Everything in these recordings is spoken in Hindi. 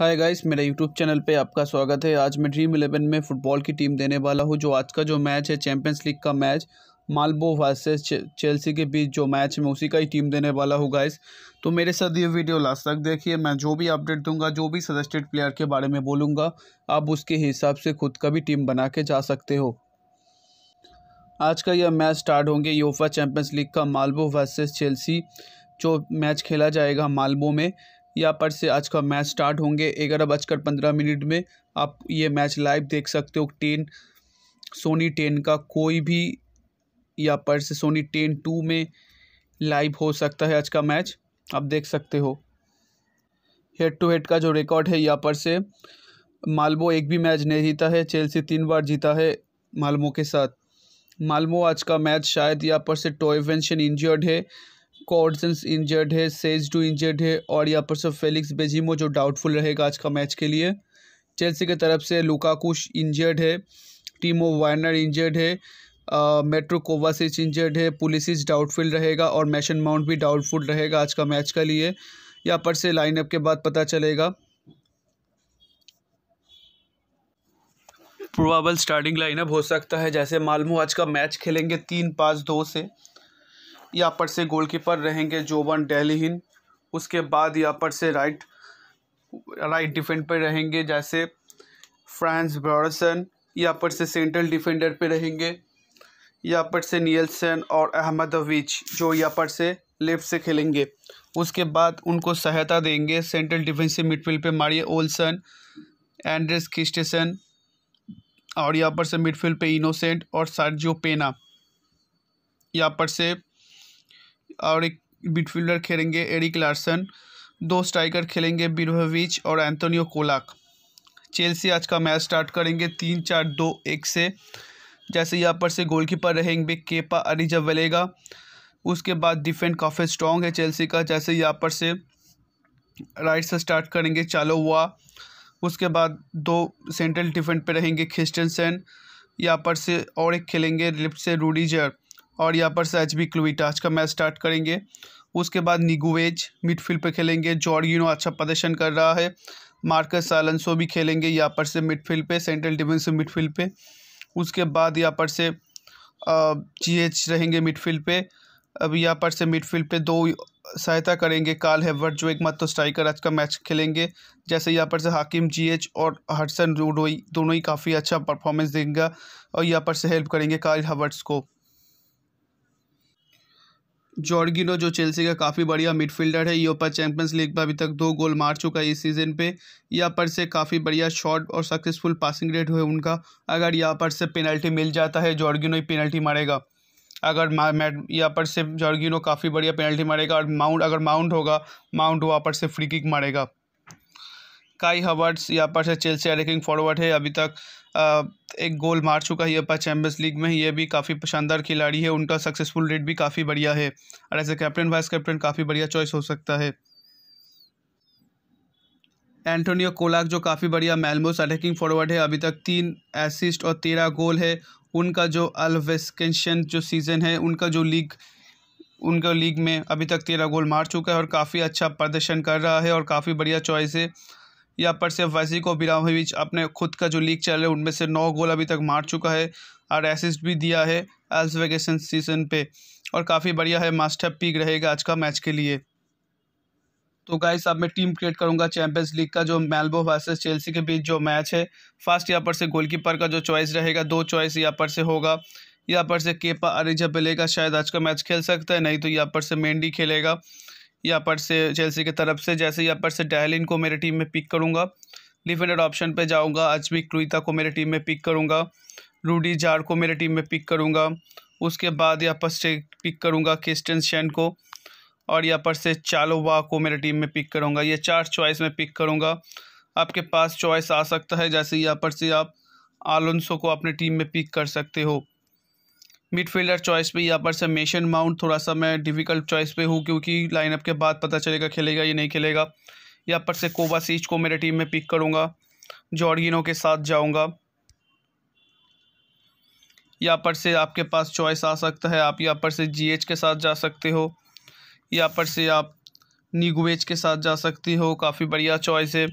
हाय गाइस, मेरा यूट्यूब चैनल पे आपका स्वागत है। आज मैं ड्रीम 11 में फ़ुटबॉल की टीम देने वाला हूँ। जो आज का जो मैच है चैम्पियंस लीग का मैच माल्मो वर्सेस चेल्सी के बीच जो मैच मैं उसी का ही टीम देने वाला हूँ गाइस। तो मेरे साथ ये वीडियो लास्ट तक देखिए। मैं जो भी अपडेट दूंगा, जो भी सजेस्टेड प्लेयर के बारे में बोलूँगा, आप उसके हिसाब से खुद का भी टीम बना के जा सकते हो। आज का यह मैच स्टार्ट होंगे यूएफए चैम्पियंस लीग का माल्मो वर्सेस चेल्सी जो मैच खेला जाएगा माल्मो में। यहाँ पर से आज का मैच स्टार्ट होंगे 11:15 में। आप ये मैच लाइव देख सकते हो। सोनी 10 का कोई भी यहाँ पर से सोनी 10 2 में लाइव हो सकता है। आज का मैच आप देख सकते हो। हेड टू हेड का जो रिकॉर्ड है यहाँ पर से माल्मो एक भी मैच नहीं जीता है, चेल्सी 3 बार जीता है माल्मो के साथ। माल्मो आज का मैच शायद यहाँ पर से टॉयवेंशन इंजर्ड है, कॉर्डसन्स इंजर्ड है, सेज टू इंजर्ड है और यहाँ पर से फेलिक्स बेजिमो जो डाउटफुल रहेगा आज का मैच के लिए। चेल्सी की तरफ से लुकाकुश इंजर्ड है, टीमो वार्नर इंजर्ड है, मेट्रो कोवासिच इंजर्ड है, पुलिसिस डाउटफुल रहेगा और मेसन माउंट भी डाउटफुल रहेगा आज का मैच के लिए। यहाँ पर से लाइनअप के बाद पता चलेगा। प्रोबेबल स्टार्टिंग लाइनअप हो सकता है जैसे माल्मो आज का मैच खेलेंगे 3-5-2 से। यहाँ पर से गोलकीपर रहेंगे जोवन डेलिहिन। उसके बाद यहाँ पर से राइट डिफेंड पर रहेंगे जैसे फ्रांक्स ब्रॉर्सन। यहाँ पर से सेंट्रल डिफेंडर पे रहेंगे यहाँ पर से नीलसन और अहमद अवीच जो यहाँ पर से लेफ्ट से खेलेंगे। उसके बाद उनको सहायता देंगे सेंट्रल डिफेंसिव मिडफील्ड पे मारिन ओल्सन, एंड्रेस क्रिस्टेंसन और यहाँ पर से मिडफील्ड पे इनोसेंट और सार्जियो पेना। यहाँ पर से और एक मिडफील्डर खेलेंगे एरिक लार्सन। 2 स्ट्राइकर खेलेंगे बिरमांसेविच और एंटोनियो कोलाक। चेल्सी आज का मैच स्टार्ट करेंगे 3-4-2-1 से। जैसे यहाँ पर से गोलकीपर रहेंगे केपा अरिजाबलेगा। उसके बाद डिफेंस काफ़ी स्ट्रॉन्ग है चेल्सी का। जैसे यहाँ पर से राइट से स्टार्ट करेंगे चालोवा। उसके बाद 2 सेंट्रल डिफेंड पे रहेंगे क्रिस्टेंसन। यहाँ पर से और एक खेलेंगे लेफ्ट से रूडिगर और यहाँ पर से एचबी क्लुइटा आज का मैच स्टार्ट करेंगे। उसके बाद निगुवेज मिडफील्ड पे खेलेंगे। जॉर्गिनो अच्छा प्रदर्शन कर रहा है। मार्कस अलोंसो भी खेलेंगे यहाँ पर से मिडफील्ड पे, सेंट्रल डिफेंसिव मिडफील्ड पे। उसके बाद यहाँ पर से जीएच रहेंगे मिडफील्ड पे। अब यहाँ पर से मिडफील्ड पे 2 सहायता करेंगे काइल हैवर्ट्ज़ जो एकमात्र स्ट्राइकर आज का मैच खेलेंगे। जैसे यहाँ पर से हाकिम जीएच और हडसन-ओडोई दोनों ही काफ़ी अच्छा परफॉर्मेंस देंगे और यहाँ पर से हेल्प करेंगे काइल हैवर्ट्ज़ को। जॉर्गिनो जो चेल्सी का काफ़ी बढ़िया मिडफील्डर है, यूरोपा चैंपियंस लीग में अभी तक 2 गोल मार चुका है इस सीज़न पे। यहाँ पर से काफ़ी बढ़िया शॉट और सक्सेसफुल पासिंग रेट हुए उनका। अगर यहाँ पर से पेनल्टी मिल जाता है जॉर्गिनो ही पेनल्टी मारेगा। अगर यहाँ पर से जॉर्गिनो काफ़ी बढ़िया पेनल्टी मारेगा और माउंट वहाँ पर से फ्री किक मारेगा। काई हावर्ट्स यहाँ पर से चेल्सी अटैकिंग फॉरवर्ड है, अभी तक 1 गोल मार चुका है यूरोपा चैंपियंस लीग में। ये भी काफ़ी शानदार खिलाड़ी है, उनका सक्सेसफुल रेट भी काफ़ी बढ़िया है और ऐसे कैप्टन वाइस कैप्टन काफ़ी बढ़िया चॉइस हो सकता है। एंटोनियो कोलाक जो काफ़ी बढ़िया माल्मोस अटैकिंग फॉरवर्ड है, अभी तक 3 असिस्ट और 13 गोल है उनका। जो अल्वेस्केंशन जो सीज़न है उनका, जो लीग उनका लीग में अभी तक 13 गोल मार चुका है और काफ़ी अच्छा प्रदर्शन कर रहा है और काफ़ी बढ़िया चॉइस है। यहाँ पर से वैसी को बिरामोविच अपने खुद का जो लीग चल है उनमें से 9 गोल अभी तक मार चुका है और असिस्ट भी दिया है अल्वेस्केंशन सीजन पे और काफ़ी बढ़िया है। मास्टर पिक रहेगा आज का मैच के लिए। तो गाइस, अब मैं टीम क्रिएट करूंगा चैंपियंस लीग का जो माल्मो वर्सेस चेल्सी के बीच जो मैच है। फर्स्ट यहाँ पर से गोलकीपर का जो चॉइस रहेगा, 2 चॉइस यहाँ पर से होगा। यहाँ पर से केपा अरिजाबलेगा शायद आज का मैच खेल सकता है, नहीं तो यहाँ पर से मेंडी खेलेगा यहाँ पर से चेल्सी की तरफ से। जैसे यहाँ पर से डेलिन को मेरे टीम में पिक करूँगा। डिफेंडर ऑप्शन पर जाऊँगा, एचबी क्लुइटा को मेरे टीम में पिक करूँगा, रूडी जार को मेरे टीम में पिक करूँगा। उसके बाद यहाँ पर से पिक करूँगा क्रिस्टेंसन को और यहाँ पर से चालोवा को मेरे टीम में पिक करूँगा। ये 4 चॉइस में पिक करूँगा। आपके पास चॉइस आ सकता है जैसे यहाँ पर से आप अलोंसो को अपने टीम में पिक कर सकते हो। मिडफील्डर चॉइस पे यहाँ पर से मेसन माउंट थोड़ा सा मैं डिफ़िकल्ट चॉइस पे हूँ क्योंकि लाइनअप के बाद पता चलेगा खेलेगा या नहीं खेलेगा। यहाँ पर से कोवासिच को मेरे टीम में पिक करूँगा, जॉर्गिनो के साथ जाऊँगा। यहाँ पर से आपके पास चॉइस आ सकता है, आप यहाँ पर से जीएच के साथ जा सकते हो, यहाँ पर से आप निगुवेज के साथ जा सकती हो, काफ़ी बढ़िया चॉइस है।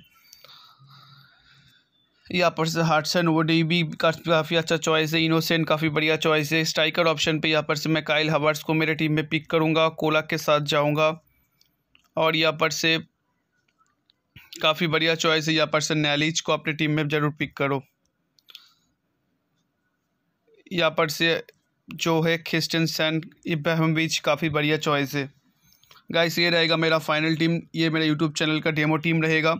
यहाँ पर से हडसन-ओडोई भी काफ़ी अच्छा चॉइस है। इनोसेंट काफ़ी बढ़िया चॉइस है। स्ट्राइकर ऑप्शन पे यहाँ पर से मैं काइल हावर्ट्स को मेरे टीम में पिक करूँगा, कोलाक के साथ जाऊँगा। और यहाँ पर से काफ़ी बढ़िया चॉइस है, यहाँ पर से नैलिज को अपनी टीम में ज़रूर पिक करो। यहाँ पर से जो है क्रिस्टेनसन, इब्राहिमोविच काफ़ी बढ़िया चॉइस है। गाइस ये रहेगा मेरा फाइनल टीम, ये मेरा यूट्यूब चैनल का डेमो टीम रहेगा।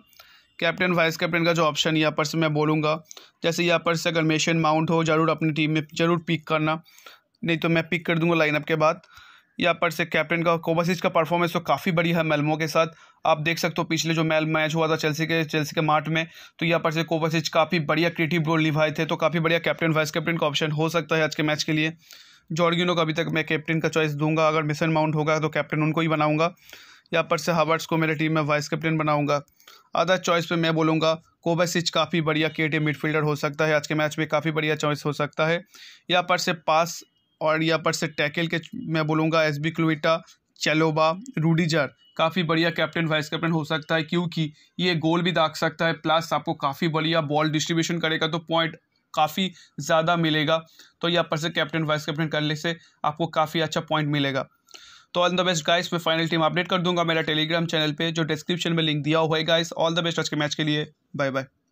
कैप्टन वाइस कैप्टन का जो ऑप्शन यहाँ पर से मैं बोलूँगा, जैसे यहाँ पर से अगर मेसन माउंट हो ज़रूर अपनी टीम में ज़रूर पिक करना, नहीं तो मैं पिक कर दूँगा लाइनअप के बाद। यहाँ पर से कैप्टन का कोवासिच का परफॉर्मेंस तो काफ़ी बढ़िया है माल्मो के साथ। आप देख सकते हो पिछले जो मैच हुआ था चेल्सी के मार्ट में, तो यहाँ पर से कोवासिच काफ़ी बढ़िया क्रिएटिव रोल निभाए थे, तो काफ़ी बढ़िया कैप्टन वाइस कैप्टन का ऑप्शन हो सकता है आज के मैच के लिए। जॉर्गिनो का अभी तक मैं कैप्टन का चॉइस दूंगा, अगर मेसन माउंट होगा तो कैप्टन उनको ही बनाऊँगा। यहाँ पर से हावर्ट्स को मेरे टीम में वाइस कैप्टन बनाऊँगा। अदर चॉइस पर मैं बोलूँगा कोवासिच काफ़ी बढ़िया क्रिएटिव मिडफील्डर हो सकता है, आज के मैच में काफ़ी बढ़िया चॉइस हो सकता है। यहाँ पर से पास और यहाँ पर से टैकल के मैं बोलूँगा एसबी क्लुइटा, चेलोबा, रूडिगर काफ़ी बढ़िया कैप्टन वाइस कैप्टन हो सकता है, क्योंकि ये गोल भी दाग सकता है, प्लस आपको काफ़ी बढ़िया बॉल डिस्ट्रीब्यूशन करेगा तो पॉइंट काफ़ी ज़्यादा मिलेगा। तो यहाँ पर से कैप्टन वाइस कैप्टन करने से आपको काफ़ी अच्छा पॉइंट मिलेगा। तो ऑल द बेस्ट गाइस, मैं फाइनल टीम अपडेट कर दूंगा मेरा टेलीग्राम चैनल पे, जो डिस्क्रिप्शन में लिंक दिया हुआ है गाइस। ऑल द बेस्ट आज के मैच के लिए, बाय बाय।